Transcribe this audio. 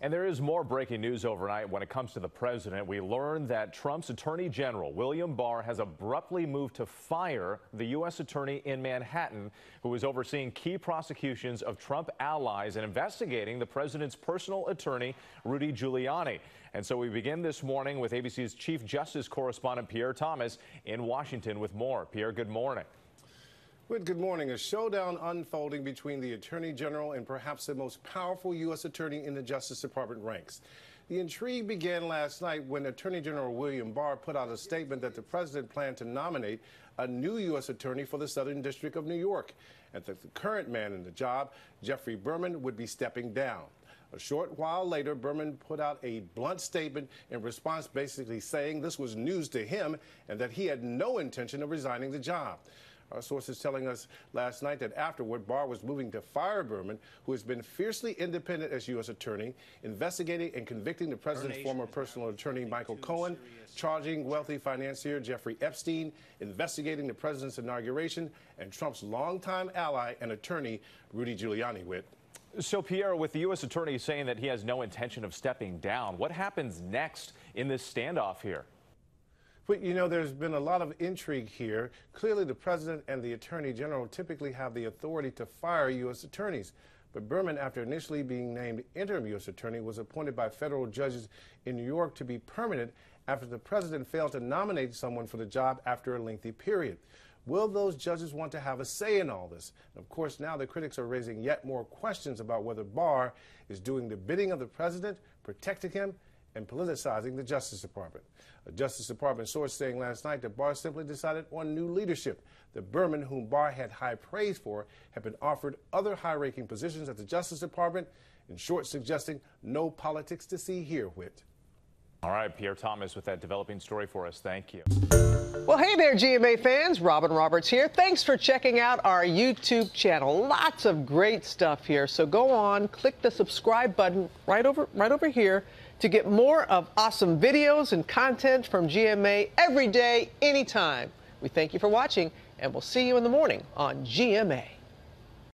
And there is more breaking news overnight when it comes to the president. We learned that Trump's Attorney General, William Barr, has abruptly moved to fire the U.S. attorney in Manhattan, who is overseeing key prosecutions of Trump allies and investigating the president's personal attorney, Rudy Giuliani. And so we begin this morning with ABC's Chief Justice correspondent Pierre Thomas in Washington with more. Pierre, good morning. Good morning. A showdown unfolding between the Attorney General and perhaps the most powerful U.S. attorney in the Justice Department ranks. The intrigue began last night when Attorney General William Barr put out a statement that the president planned to nominate a new U.S. attorney for the Southern District of New York, and that the current man in the job, Geoffrey Berman, would be stepping down. A short while later, Berman put out a blunt statement in response, basically saying this was news to him and that he had no intention of resigning the job. Our sources telling us last night that afterward, Barr was moving to fire Berman, who has been fiercely independent as U.S. attorney, investigating and convicting the president's former personal attorney, Michael Cohen, charging wealthy financier Jeffrey Epstein, investigating the president's inauguration, and Trump's longtime ally and attorney, Rudy Giuliani. So, Pierre, with the U.S. attorney saying that he has no intention of stepping down, what happens next in this standoff here? But, you know, there's been a lot of intrigue here. Clearly, the president and the attorney general typically have the authority to fire U.S. attorneys. But Berman, after initially being named interim U.S. attorney, was appointed by federal judges in New York to be permanent after the president failed to nominate someone for the job after a lengthy period. Will those judges want to have a say in all this? And of course, now the critics are raising yet more questions about whether Barr is doing the bidding of the president, protecting him, and politicizing the Justice Department. A Justice Department source saying last night that Barr simply decided on new leadership. The Berman, whom Barr had high praise for, had been offered other high-ranking positions at the Justice Department, in short suggesting no politics to see here, Whit. All right, Pierre Thomas with that developing story for us. Thank you. Well, hey there, GMA fans. Robin Roberts here. Thanks for checking out our YouTube channel. Lots of great stuff here. So go on, click the subscribe button right over here to get more of awesome videos and content from GMA every day, anytime. We thank you for watching, and we'll see you in the morning on GMA.